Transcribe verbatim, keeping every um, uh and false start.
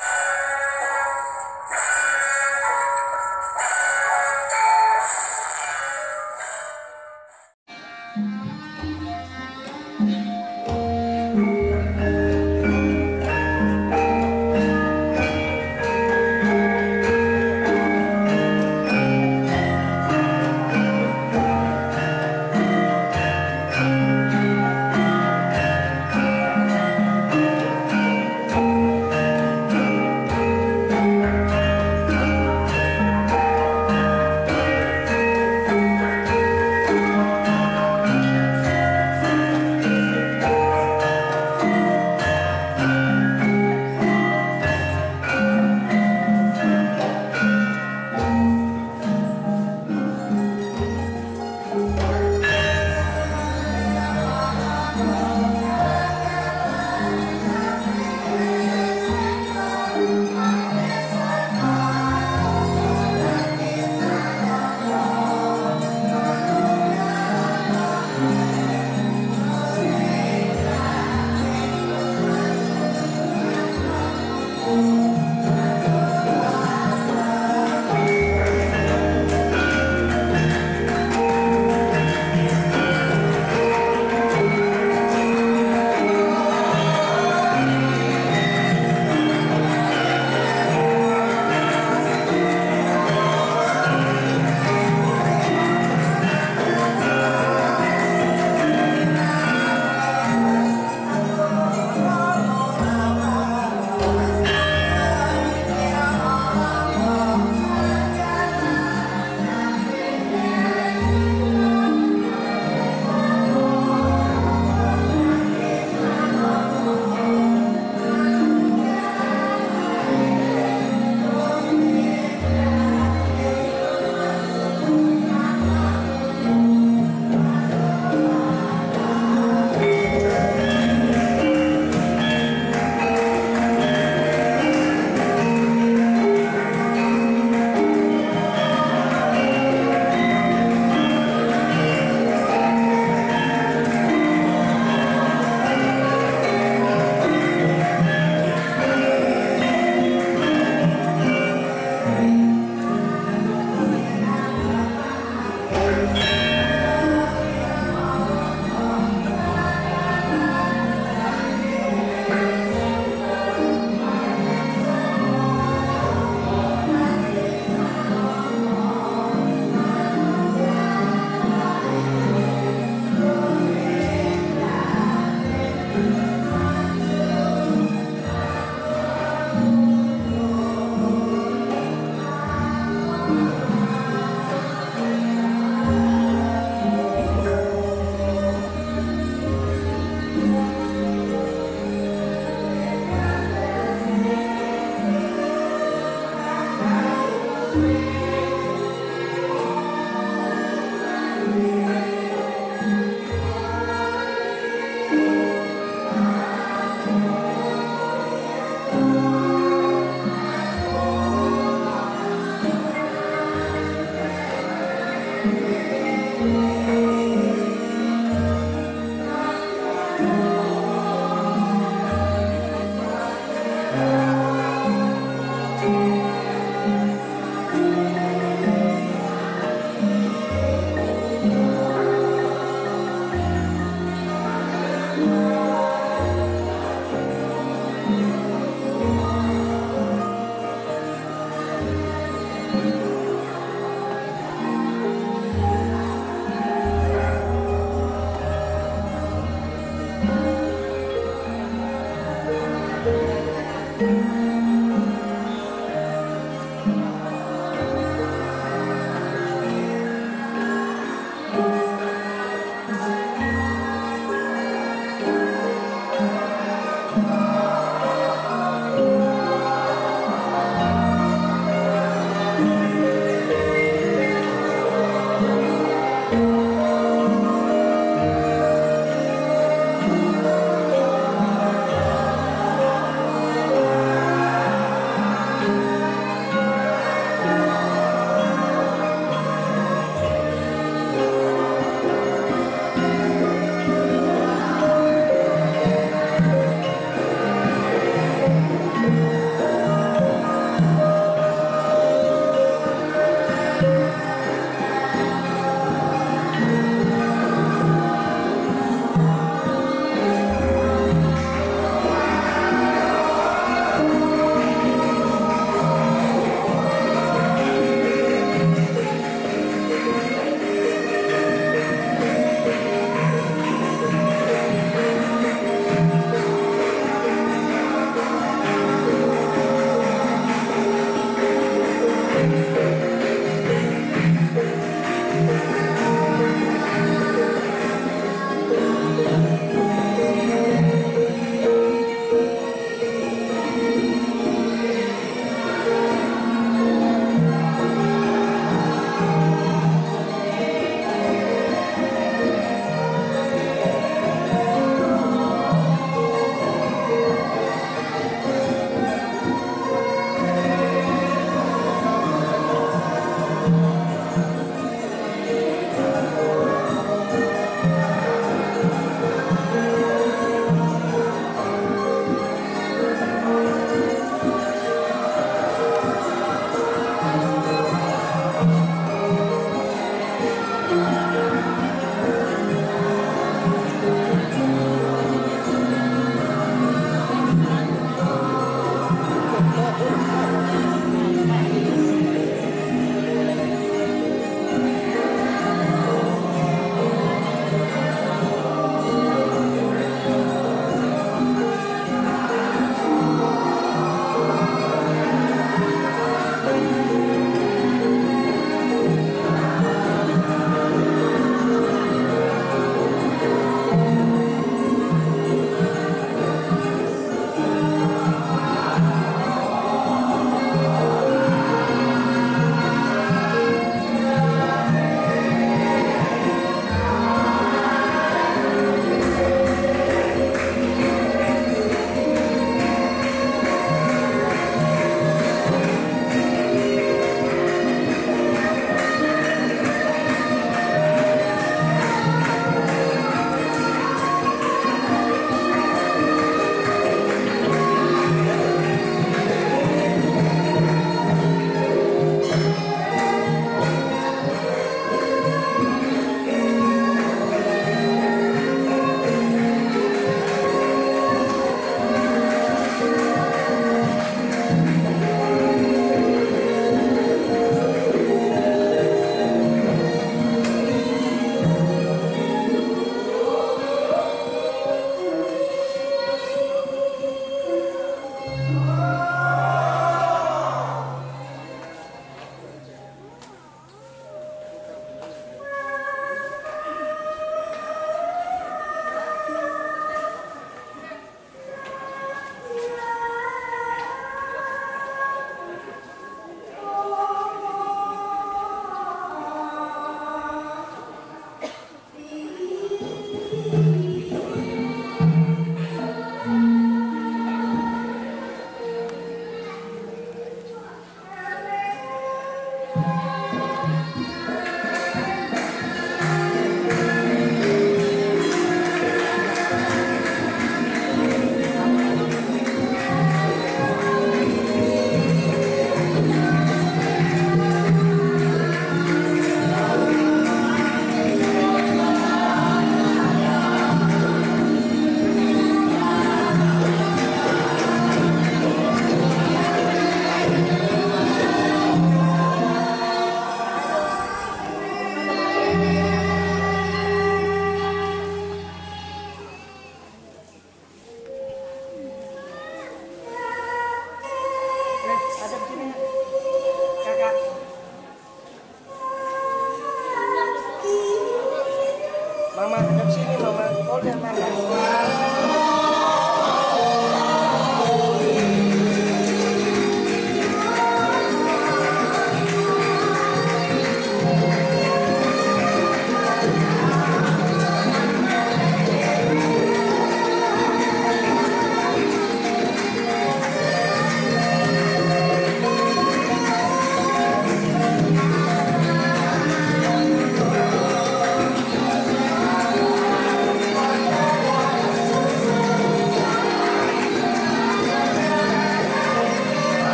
Oh, Ada di sini.